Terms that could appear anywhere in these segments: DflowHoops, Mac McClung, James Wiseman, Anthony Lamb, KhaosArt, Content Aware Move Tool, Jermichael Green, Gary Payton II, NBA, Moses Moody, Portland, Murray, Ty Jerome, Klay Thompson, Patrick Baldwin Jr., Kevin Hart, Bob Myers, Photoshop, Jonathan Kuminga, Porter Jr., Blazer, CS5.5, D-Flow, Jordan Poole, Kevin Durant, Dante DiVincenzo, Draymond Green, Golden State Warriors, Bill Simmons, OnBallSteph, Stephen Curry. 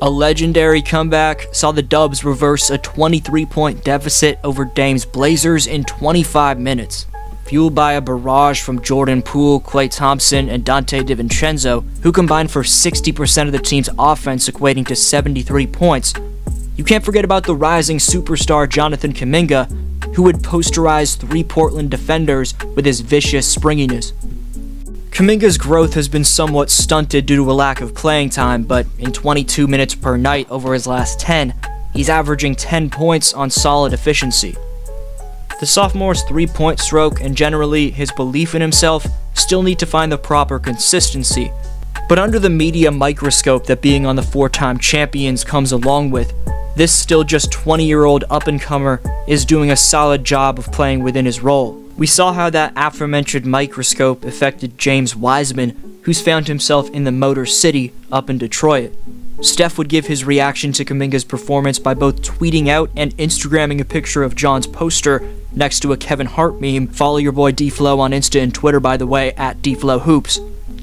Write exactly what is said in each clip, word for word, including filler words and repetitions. A legendary comeback saw the Dubs reverse a twenty-three point deficit over Dame's Blazers in twenty-five minutes. Fueled by a barrage from Jordan Poole, Klay Thompson, and Dante DiVincenzo, who combined for sixty percent of the team's offense, equating to seventy-three points, you can't forget about the rising superstar Jonathan Kuminga, who would posterize three Portland defenders with his vicious springiness. Kuminga's growth has been somewhat stunted due to a lack of playing time, but in twenty-two minutes per night over his last ten, he's averaging ten points on solid efficiency. The sophomore's three-point stroke and generally his belief in himself still need to find the proper consistency, but under the media microscope that being on the four-time champions comes along with, this still just twenty-year-old up-and-comer is doing a solid job of playing within his role. We saw how that aforementioned microscope affected James Wiseman, who's found himself in the Motor City up in Detroit. Steph would give his reaction to Kuminga's performance by both tweeting out and Instagramming a picture of John's poster next to a Kevin Hart meme. Follow your boy D-Flow on Insta and Twitter, by the way, at D Flow Hoops.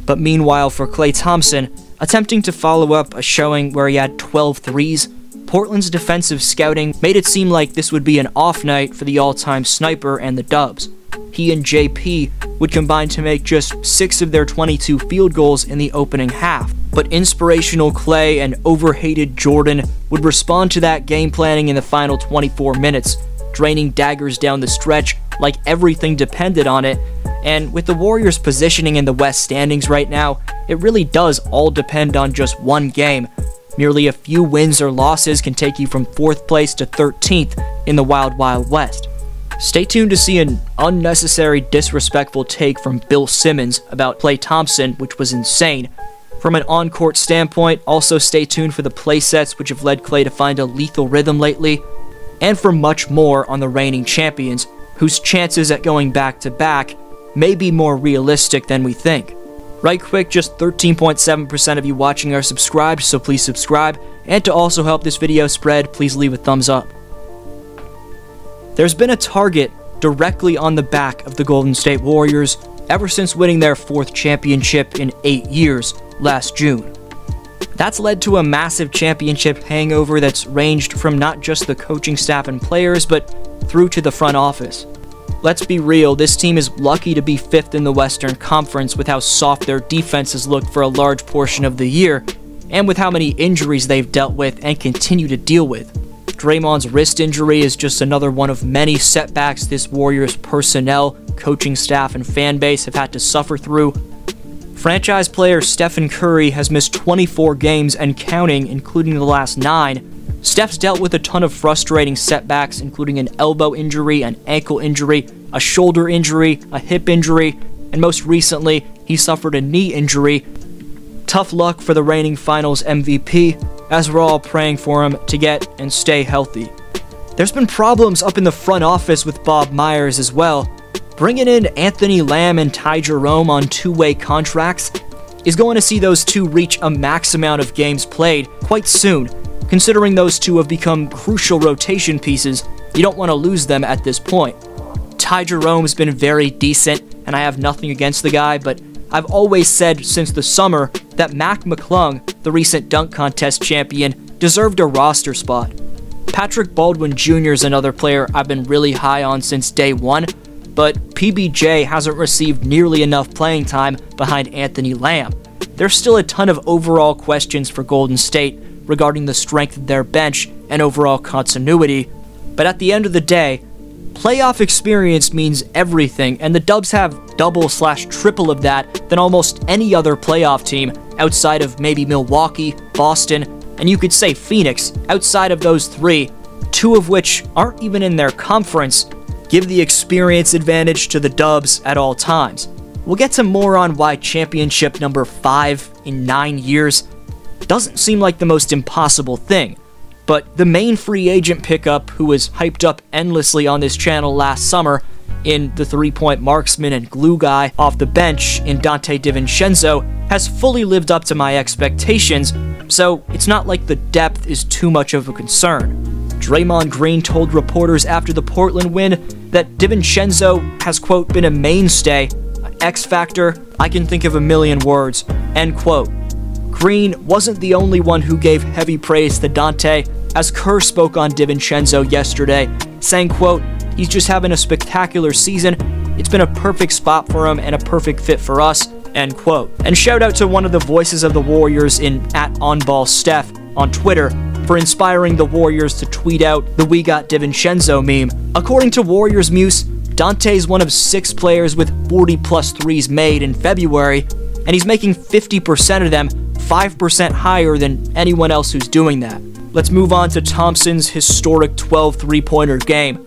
But meanwhile, for Klay Thompson, attempting to follow up a showing where he had twelve threes, Portland's defensive scouting made it seem like this would be an off night for the all-time sniper and the Dubs. He and J P would combine to make just six of their twenty-two field goals in the opening half, but inspirational Klay and overhated Jordan would respond to that game planning in the final twenty-four minutes, draining daggers down the stretch like everything depended on it, and with the Warriors' positioning in the West standings right now, it really does all depend on just one game. Merely a few wins or losses can take you from fourth place to thirteenth in the Wild Wild West. Stay tuned to see an unnecessary disrespectful take from Bill Simmons about Klay Thompson, which was insane. From an on-court standpoint, also stay tuned for the play sets which have led Klay to find a lethal rhythm lately, and for much more on the reigning champions, whose chances at going back-to-back may be more realistic than we think. Right quick, just thirteen point seven percent of you watching are subscribed, so please subscribe, and to also help this video spread, please leave a thumbs up. There's been a target directly on the back of the Golden State Warriors ever since winning their fourth championship in eight years last June. That's led to a massive championship hangover that's ranged from not just the coaching staff and players, but through to the front office. Let's be real, this team is lucky to be fifth in the Western Conference with how soft their defense has looked for a large portion of the year, and with how many injuries they've dealt with and continue to deal with. Draymond's wrist injury is just another one of many setbacks this Warriors personnel, coaching staff, and fan base have had to suffer through. Franchise player Stephen Curry has missed twenty-four games and counting, including the last nine. Steph's dealt with a ton of frustrating setbacks, including an elbow injury, an ankle injury, a shoulder injury, a hip injury, and most recently, he suffered a knee injury. Tough luck for the reigning Finals M V P, as we're all praying for him to get and stay healthy. There's been problems up in the front office with Bob Myers as well. Bringing in Anthony Lamb and Ty Jerome on two-way contracts is going to see those two reach a max amount of games played quite soon. Considering those two have become crucial rotation pieces, you don't want to lose them at this point. Ty Jerome has been very decent, and I have nothing against the guy, but I've always said since the summer that Mac McClung, the recent dunk contest champion, deserved a roster spot. Patrick Baldwin Junior is another player I've been really high on since day one, but P B J hasn't received nearly enough playing time behind Anthony Lamb. There's still a ton of overall questions for Golden State regarding the strength of their bench and overall continuity, but at the end of the day, playoff experience means everything, and the Dubs have double slash triple of that than almost any other playoff team outside of maybe Milwaukee, Boston, and you could say Phoenix. Outside of those three, two of which aren't even in their conference, give the experience advantage to the Dubs at all times. We'll get to more on why championship number five in nine years doesn't seem like the most impossible thing. But the main free agent pickup, who was hyped up endlessly on this channel last summer in the three-point marksman and glue guy off the bench in Dante DiVincenzo, has fully lived up to my expectations, so it's not like the depth is too much of a concern. Draymond Green told reporters after the Portland win that DiVincenzo has, quote, been a mainstay, an X factor, I can think of a million words, end quote. Green wasn't the only one who gave heavy praise to Dante, as Kerr spoke on DiVincenzo yesterday, saying, quote, "He's just having a spectacular season. It's been a perfect spot for him and a perfect fit for us," end quote. And shout out to one of the voices of the Warriors in at OnBallSteph on Twitter for inspiring the Warriors to tweet out the "We Got DiVincenzo" meme. According to Warriors Muse, Dante's one of six players with forty plus threes made in February, and he's making fifty percent of them, five percent higher than anyone else who's doing that. Let's move on to Thompson's historic twelve three-pointer game.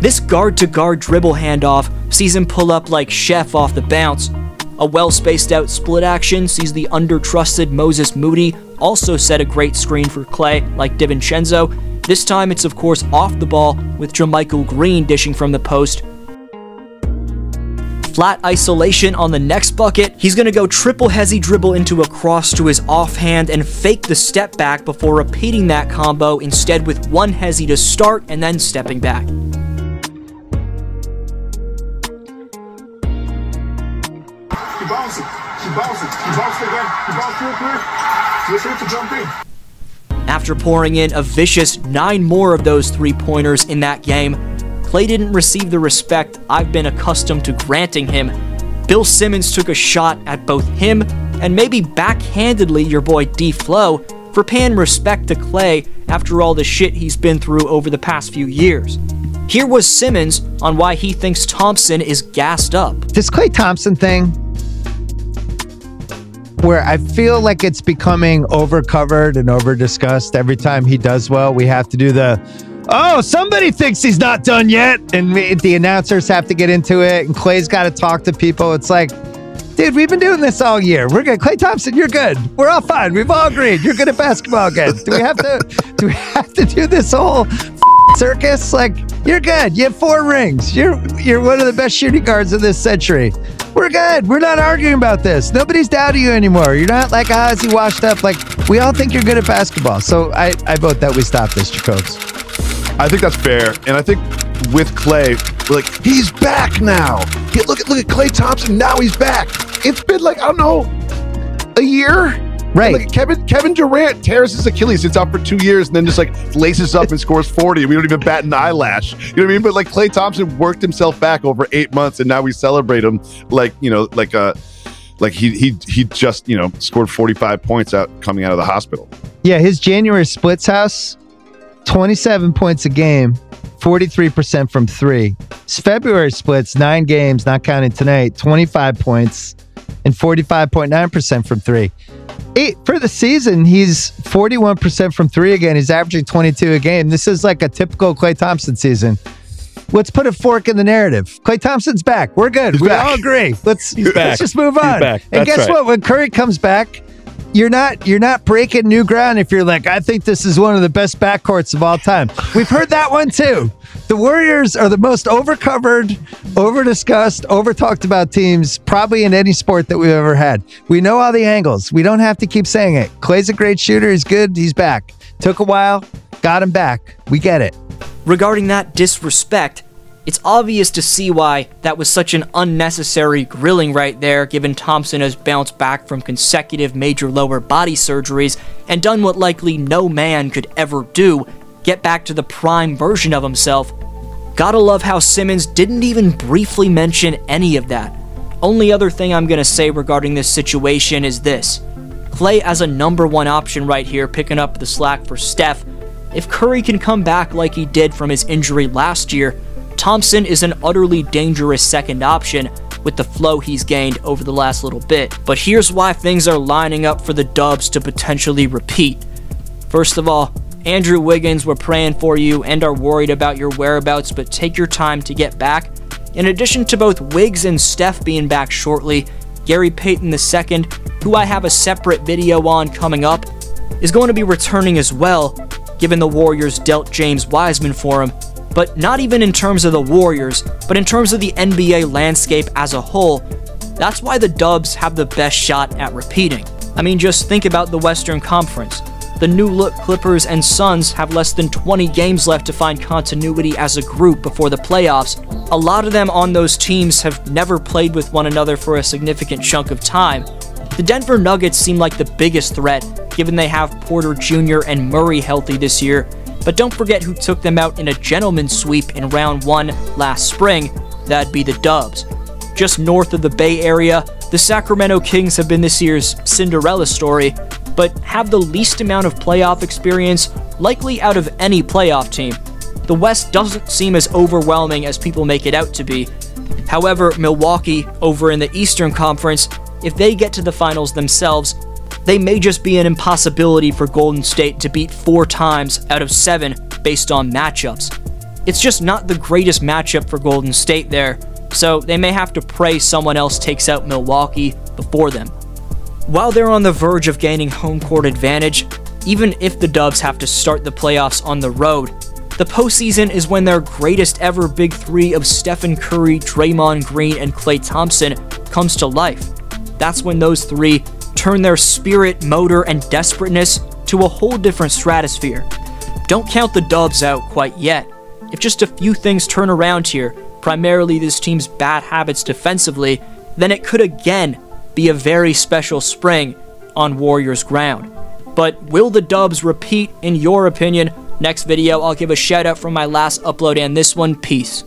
This guard-to-guard dribble handoff sees him pull up like Chef off the bounce. A well-spaced-out split action sees the under-trusted Moses Moody also set a great screen for Klay, like DiVincenzo. This time it's of course off the ball, with Jermichael Green dishing from the post. Flat isolation on the next bucket, he's going to go triple hezzy dribble into a cross to his offhand and fake the step back before repeating that combo instead with one hezzy to start and then stepping back. He bounces, he bounces, he bounces again, he bounces real quick, just here to jump in. After pouring in a vicious nine more of those three-pointers in that game, Klay didn't receive the respect I've been accustomed to granting him. Bill Simmons took a shot at both him and maybe backhandedly your boy D-Flow for paying respect to Klay after all the shit he's been through over the past few years. Here was Simmons on why he thinks Thompson is gassed up. This Klay Thompson thing, where I feel like it's becoming over-covered and over-discussed every time he does well, we have to do the, "Oh, somebody thinks he's not done yet," and the announcers have to get into it, and Klay's got to talk to people. It's like, dude, we've been doing this all year. We're good. Klay Thompson, you're good. We're all fine. We've all agreed. You're good at basketball again. Do we have to, do we have to do this whole circus? Like, you're good. You have four rings. You're, you're one of the best shooting guards of this century. We're good. We're not arguing about this. Nobody's doubting you anymore. You're not like, ah, is he washed up? Like, we all think you're good at basketball. So I, I vote that we stop this, Jacobs. I think that's fair, and I think with Klay, we're like, he's back now. He, look at look at Klay Thompson. Now he's back. It's been like, I don't know, a year, right? Like Kevin Kevin Durant tears his Achilles. It's out for two years, and then just like laces up and scores forty. We don't even bat an eyelash. You know what I mean? But like Klay Thompson worked himself back over eight months, and now we celebrate him like you know, like uh, like he he he just you know scored forty-five points out coming out of the hospital. Yeah, his January splits house. twenty-seven points a game, forty-three percent from three. It's February splits, nine games, not counting tonight, twenty-five points and forty-five point nine percent from three. Eight, for the season, he's forty-one percent from three again. He's averaging twenty-two a game. This is like a typical Klay Thompson season. Let's put a fork in the narrative. Klay Thompson's back. We're good. He's we back. all agree. Let's, let's just move on. And guess right. what? When Curry comes back, You're not you're not breaking new ground if you're like, I think this is one of the best backcourts of all time. We've heard that one too. The Warriors are the most overcovered, over-discussed, over-talked about teams probably in any sport that we've ever had. We know all the angles. We don't have to keep saying it. Klay's a great shooter. He's good. He's back. Took a while. Got him back. We get it. Regarding that disrespect, it's obvious to see why that was such an unnecessary grilling right there, given Thompson has bounced back from consecutive major lower body surgeries and done what likely no man could ever do, get back to the prime version of himself. Gotta love how Simmons didn't even briefly mention any of that. Only other thing I'm gonna say regarding this situation is this. Klay as a number one option right here, picking up the slack for Steph. If Curry can come back like he did from his injury last year, Thompson is an utterly dangerous second option with the flow he's gained over the last little bit. But here's why things are lining up for the Dubs to potentially repeat. First of all, Andrew Wiggins, we're praying for you and are worried about your whereabouts, but take your time to get back. In addition to both Wiggs and Steph being back shortly, Gary Payton the second, who I have a separate video on coming up, is going to be returning as well, given the Warriors dealt James Wiseman for him. But not even in terms of the Warriors, but in terms of the N B A landscape as a whole, that's why the Dubs have the best shot at repeating. I mean, just think about the Western Conference. The new-look Clippers and Suns have less than twenty games left to find continuity as a group before the playoffs. A lot of them on those teams have never played with one another for a significant chunk of time. The Denver Nuggets seem like the biggest threat, given they have Porter Junior and Murray healthy this year, but don't forget who took them out in a gentleman's sweep in round one last spring. That'd be the Dubs. Just north of the Bay Area, the Sacramento Kings have been this year's Cinderella story, but have the least amount of playoff experience likely out of any playoff team. The West doesn't seem as overwhelming as people make it out to be. However, Milwaukee, over in the Eastern Conference, if they get to the finals themselves, they may just be an impossibility for Golden State to beat four times out of seven based on matchups. It's just not the greatest matchup for Golden State there, so they may have to pray someone else takes out Milwaukee before them. While they're on the verge of gaining home court advantage, even if the Dubs have to start the playoffs on the road, the postseason is when their greatest ever big three of Stephen Curry, Draymond Green, and Klay Thompson comes to life. That's when those three turn their spirit, motor, and desperateness to a whole different stratosphere. Don't count the Dubs out quite yet. If just a few things turn around here, primarily this team's bad habits defensively, then it could again be a very special spring on Warriors ground. But will the Dubs repeat, in your opinion? Next video, I'll give a shout out from my last upload and this one. Peace.